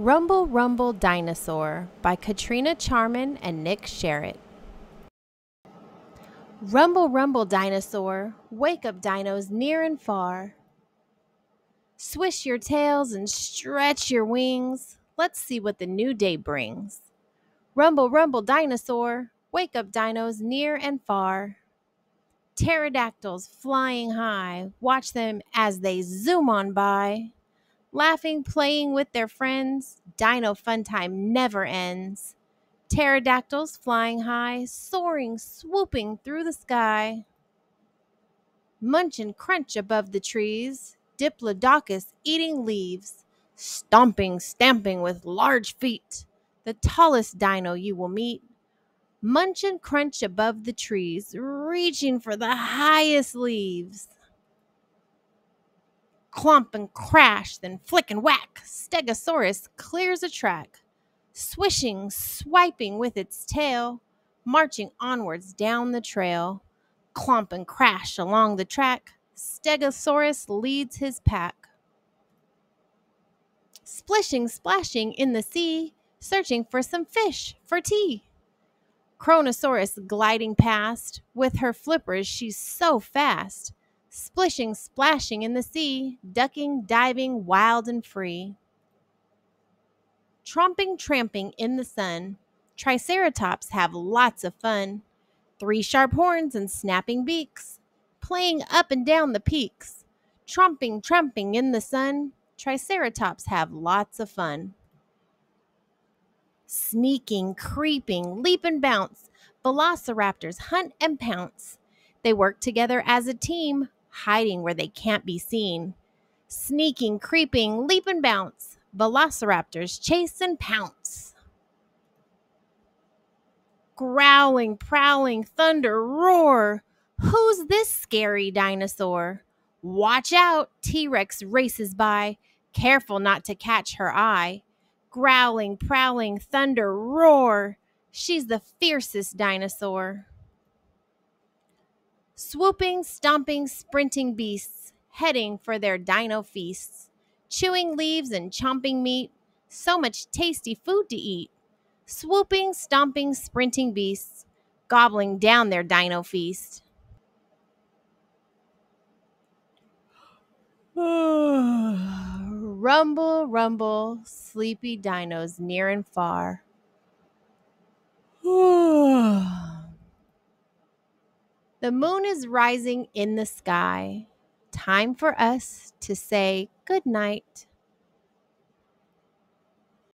Rumble, Rumble, Dinosaur by Katrina Charman and Nick Sharratt. Rumble, rumble, dinosaur, wake up dinos near and far. Swish your tails and stretch your wings. Let's see what the new day brings. Rumble, rumble, dinosaur, wake up dinos near and far. Pterodactyls flying high, watch them as they zoom on by. Laughing, playing with their friends, dino fun time never ends. Pterodactyls flying high, soaring, swooping through the sky. Munch and crunch above the trees, Diplodocus eating leaves. Stomping, stamping with large feet, the tallest dino you will meet. Munch and crunch above the trees, reaching for the highest leaves. Clomp and crash, then flick and whack. Stegosaurus clears a track, swishing, swiping with its tail, marching onwards down the trail. Clomp and crash along the track. Stegosaurus leads his pack. Splishing, splashing in the sea, searching for some fish for tea. Kronosaurus gliding past, with her flippers she's so fast. Splishing, splashing in the sea, ducking, diving, wild and free. Tromping, tramping in the sun, Triceratops have lots of fun. Three sharp horns and snapping beaks, playing up and down the peaks. Tromping, tramping in the sun, Triceratops have lots of fun. Sneaking, creeping, leap and bounce, Velociraptors hunt and pounce. They work together as a team, hiding where they can't be seen. Sneaking, creeping, leap and bounce. Velociraptors chase and pounce. Growling, prowling, thunder, roar. Who's this scary dinosaur? Watch out, T-Rex races by, careful not to catch her eye. Growling, prowling, thunder, roar. She's the fiercest dinosaur. Swooping, stomping, sprinting beasts, heading for their dino feasts. Chewing leaves and chomping meat, so much tasty food to eat. Swooping, stomping, sprinting beasts, gobbling down their dino feast. Rumble, rumble, sleepy dinos near and far. The moon is rising in the sky. Time for us to say good night.